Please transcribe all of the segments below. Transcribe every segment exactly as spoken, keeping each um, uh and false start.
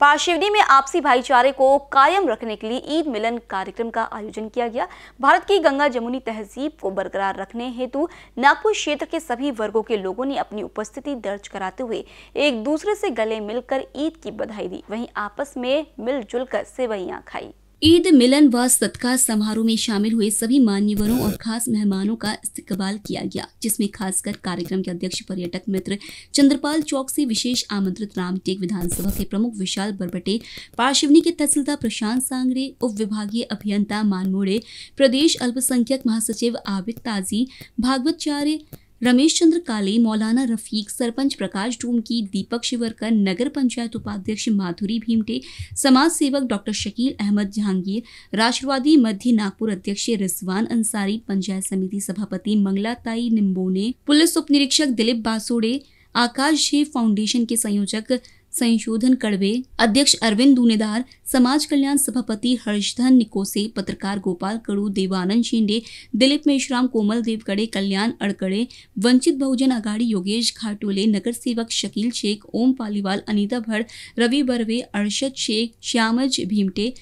पार्शिवनी में आपसी भाईचारे को कायम रखने के लिए ईद मिलन कार्यक्रम का आयोजन किया गया। भारत की गंगा जमुनी तहजीब को बरकरार रखने हेतु नागपुर क्षेत्र के सभी वर्गों के लोगों ने अपनी उपस्थिति दर्ज कराते हुए एक दूसरे से गले मिलकर ईद की बधाई दी, वहीं आपस में मिलजुल कर सेवइयां खाई। ईद मिलन व सत्कार समारोह में शामिल हुए सभी मान्यवरों और खास मेहमानों का इस्तकबाल किया गया, जिसमें खासकर कार्यक्रम के अध्यक्ष पर्यटक मित्र चंद्रपाल चौक से विशेष आमंत्रित रामटेक विधानसभा के प्रमुख विशाल बरबटे, पार्शिवनी के तहसीलदार प्रशांत सांगरे, उप विभागीय अभियंता मानमोड़े, प्रदेश अल्पसंख्यक महासचिव आबिद ताजी, भागवताचार्य रमेश चंद्र काले, मौलाना रफीक, सरपंच प्रकाश डूमकी, दीपक शिवरकर, नगर पंचायत उपाध्यक्ष माधुरी भीमटे, समाज सेवक डॉक्टर शकील अहमद जहांगीर, राष्ट्रवादी मध्य नागपुर अध्यक्ष रिजवान अंसारी, पंचायत समिति सभापति मंगलाताई निंबो ने, पुलिस उप निरीक्षक दिलीप बासोडे, आकाश शेख फाउंडेशन के संयोजक संशोधन कड़वे, अध्यक्ष अरविंद दुनेदार, समाज कल्याण सभापति हर्षधन निकोसे, पत्रकार गोपाल कड़ू, देवानंद शिंडे, दिलीप मेशराम, कोमल देव कड़े, कल्याण अड़कड़े, वंचित बहुजन आघाड़ी योगेश खाटोले, नगर सेवक शकील शेख, ओम पालीवाल, अनीता भट, रवि बर्वे, अर्शद शेख, श्यामज भीमटे,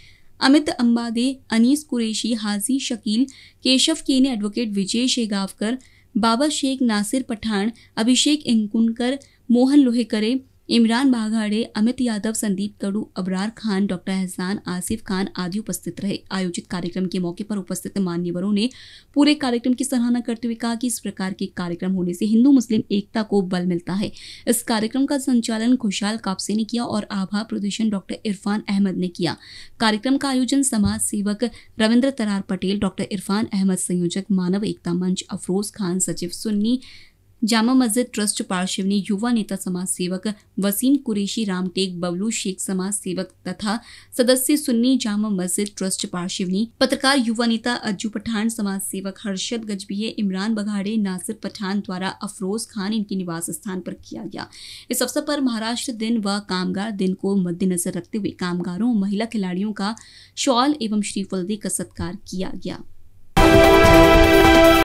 अमित अम्बादे, अनीस कुरेशी, हाजी शकील, केशव केने, एडवोकेट विजय शेगावकर, बाबा शेख, नासिर पठान, अभिषेक इंकुनकर, मोहन लोहेकरे, इमरान बघाड़े, अमित यादव, संदीप कड़ू, अबरार खान, डॉक्टर एहसान, आसिफ खान आदि उपस्थित रहे। आयोजित कार्यक्रम के मौके पर उपस्थित मान्यवरों ने पूरे कार्यक्रम की सराहना करते हुए कहा कि इस प्रकार के कार्यक्रम होने से हिंदू मुस्लिम एकता को बल मिलता है। इस कार्यक्रम का संचालन खुशहाल कापसे ने किया और आभा प्रदूषण डॉक्टर इरफान अहमद ने किया। कार्यक्रम का आयोजन समाज सेवक रविंद्र तरार पटेल, डॉक्टर इरफान अहमद संयोजक मानव एकता मंच, अफरोज खान सचिव सुन्नी जामा मस्जिद ट्रस्ट पार्शिवनी, युवा नेता समाज सेवक वसीम कुरेशी रामटेक, बबलू शेख समाज सेवक तथा सदस्य सुन्नी जामा मस्जिद ट्रस्ट पार्शिवनी, पत्रकार युवा नेता अज्जू पठान समाज सेवक हर्षद गजबीये, इमरान बघाड़े, नासिर पठान द्वारा अफरोज खान इनके निवास स्थान पर किया गया। इस अवसर पर महाराष्ट्र दिन व कामगार दिन को मद्देनजर रखते हुए कामगारों और महिला खिलाड़ियों का शॉल एवं श्रीफल देकर सत्कार किया गया।